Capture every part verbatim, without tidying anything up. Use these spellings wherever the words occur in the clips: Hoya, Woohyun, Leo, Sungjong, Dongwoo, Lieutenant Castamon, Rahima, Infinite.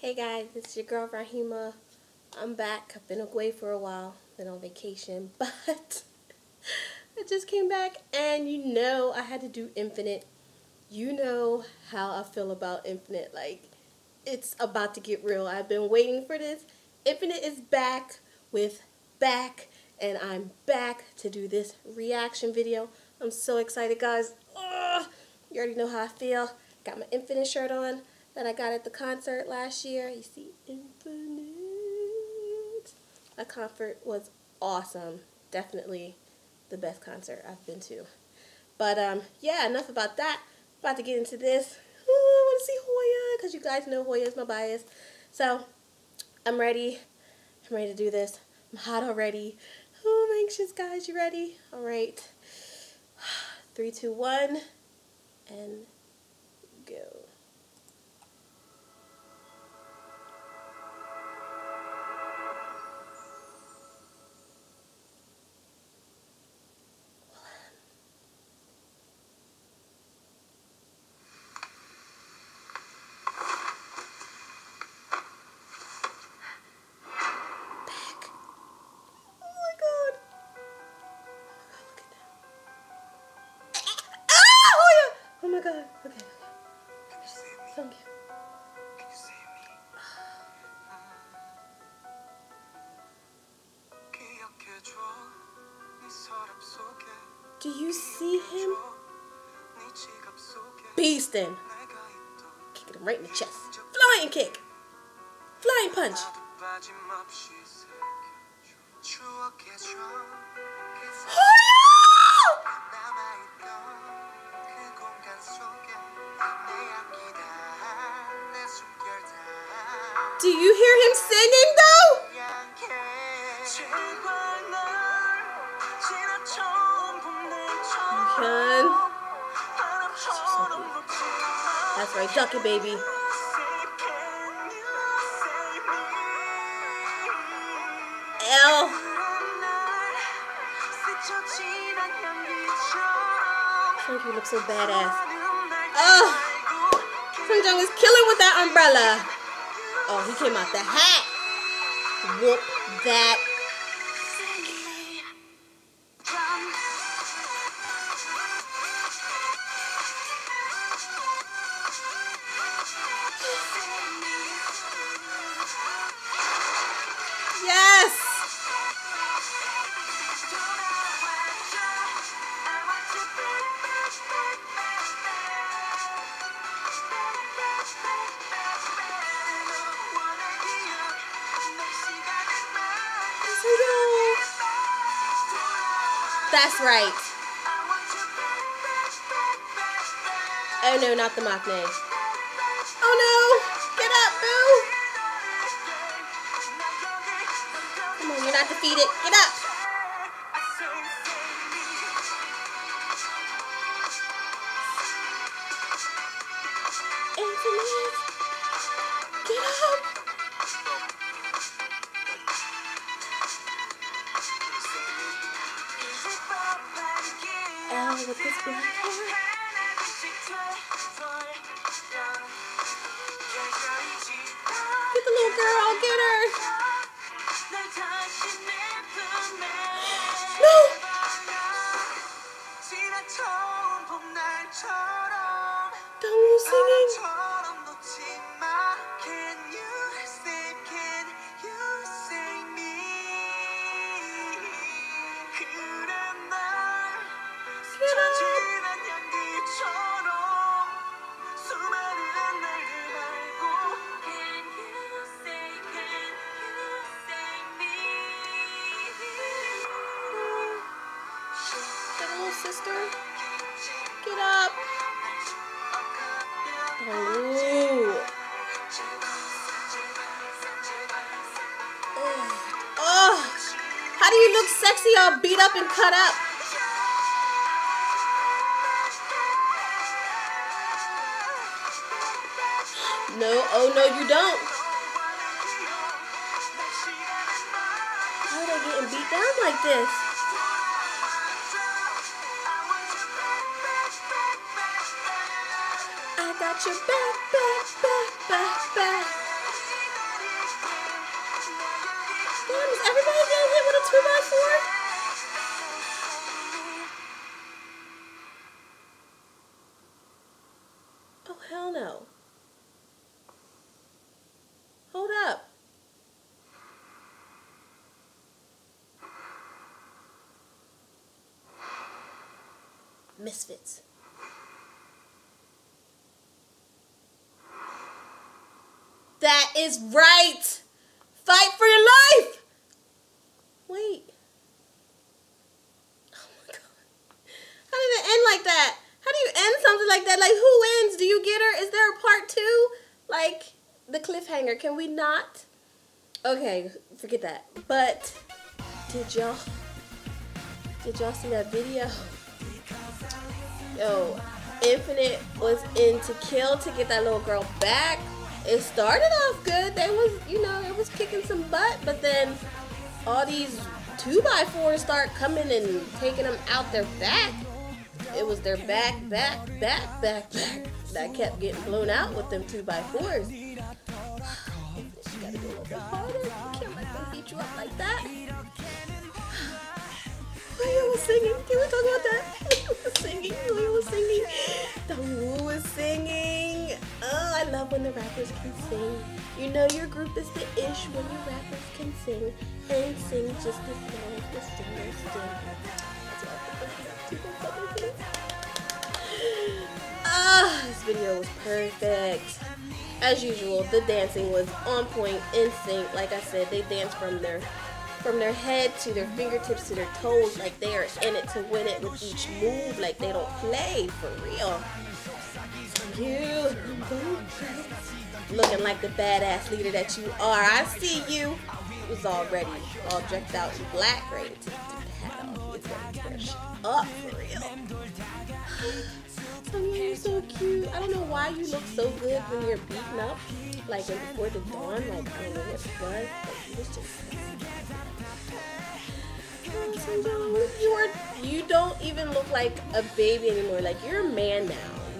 Hey guys, it's your girl Rahima. I'm back. I've been away for a while, been on vacation, but I just came back and you know I had to do Infinite. You know how I feel about Infinite, like it's about to get real. I've been waiting for this. Infinite is back with back and I'm back to do this reaction video. I'm so excited guys. Ugh, you already know how I feel. Got my Infinite shirt on that I got at the concert last year. You see, Infinite. That concert was awesome. Definitely the best concert I've been to. But um, yeah, enough about that. About to get into this. Ooh, I want to see Hoya because you guys know Hoya is my bias. So I'm ready. I'm ready to do this. I'm hot already. Ooh, I'm anxious, guys. You ready? All right. Three, two, one, and go. Oh my God, okay, okay. Can you see me? Thank you. Can you see me? Do you see him? Beastin'. Kicking him right in the chest. Flying kick. Flying punch. Do you hear him singing though? Woohyun. That's right, duck it, baby. L. Sungjong, you look so badass. Oh, Sungjong is killing with that umbrella. Oh, he came out the hat. Whoop that. Yes. That's right. Oh no, not the mock name. Oh no! Get up, boo! Come on, you're not defeated. Get up! Infinite! Get up! L with his black hair. Get the little girl, get her! No! Dongwoo singing! Sister, get up. Oh. Oh. How do you look sexy all beat up and cut up? No, oh no, you don't. How are they getting beat down like this? Got your back, back, back, back, back. Hold up. Misfits. That is right. Fight for your life. Wait. Oh my God. How did it end like that? How do you end something like that? Like, who wins? Do you get her? Is there a part two? Like, the cliffhanger. Can we not? Okay, forget that. But did y'all did y'all see that video? Yo, Infinite was in to kill to get that little girl back. It started off good. They was, you know, it was kicking some butt, but then all these two by fours start coming and taking them out their back. It was their back, back, back, back, back that kept getting blown out with them two by fours. You gotta go a little bit harder. You can't let them beat you up like that. Leo was singing. Can we talk about that? Leo was singing. Leo was singing. The Woo was singing. Oh, I love when the rappers can sing. You know your group is the ish when your rappers can sing and sing just as well as the singers do. Ah, this video was perfect. As usual, the dancing was on point, in sync. Like I said, they danced from their from their head to their fingertips to their toes, like they are in it to win it with each move, like they don't play, for real. You, looking like the badass leader that you are. I see you. It was already all decked out in black, ready to hat off. It's ready to brush up, for real. Sungjong, you're so cute. I don't know why you look so good when you're beaten up, like when before the dawn, like I don't know what it was, but you was just. Oh, Sungjong, you are. You don't even look like a baby anymore. Like, you're a man now.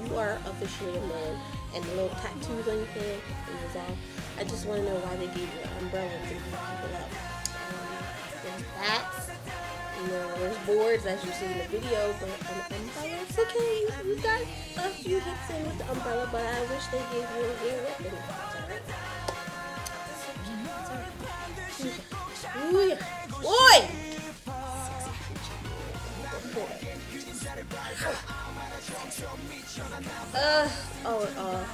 You are officially a man, and the little tattoos on your head and your all. I just want to know why they gave you an umbrella to beat people up. Um, there's bats. You know, there's boards as you see in the video, but an umbrella, it's okay. You got a few hits in with the umbrella, but I wish they gave you a real weapon. It's alright. Boy! Uh, oh, uh,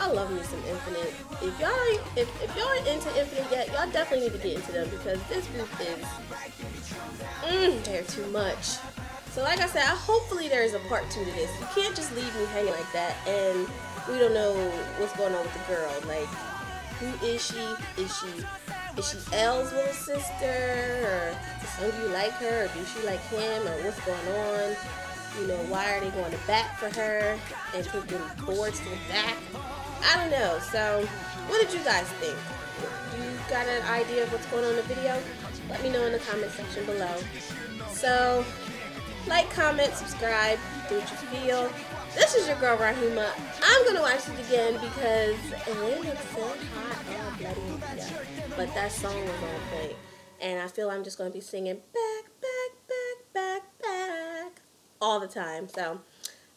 I love me some Infinite. If y'all if, if y'all ain't into Infinite yet, y'all definitely need to get into them, because this group is mm, they're too much. So like I said, I, hopefully there is a part two to this. You can't just leave me hanging like that and we don't know what's going on with the girl. Like, who is she? Is she is she L's little sister? Or do you like her? Or do she like him? Or what's going on? You know, why are they going to bat for her and taking boards to the back? I don't know. So, what did you guys think? You got an idea of what's going on in the video? Let me know in the comment section below. So, like, comment, subscribe, do what you feel. This is your girl, Rahima. I'm going to watch it again because it looks so hot and bloody and bloody. But that song was on point. And I feel I'm just going to be singing back, back, back, back, back all the time. So,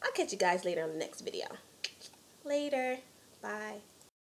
I'll catch you guys later on the next video. Later. Bye.